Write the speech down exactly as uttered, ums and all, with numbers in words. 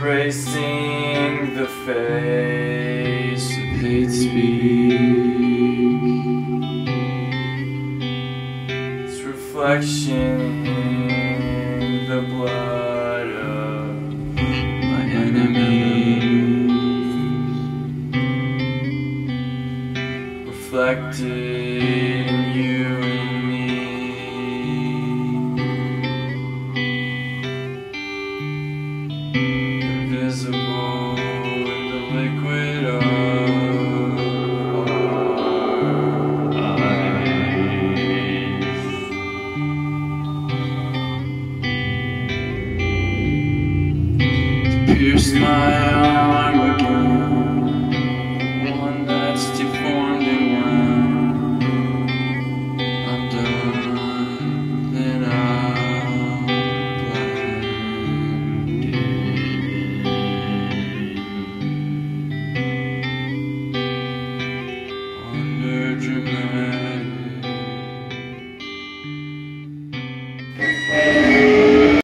embracing the face of hate speak, its reflection in the blood of my enemy, reflected in you. Visible in the liquid of eyes, to pierce my eyes.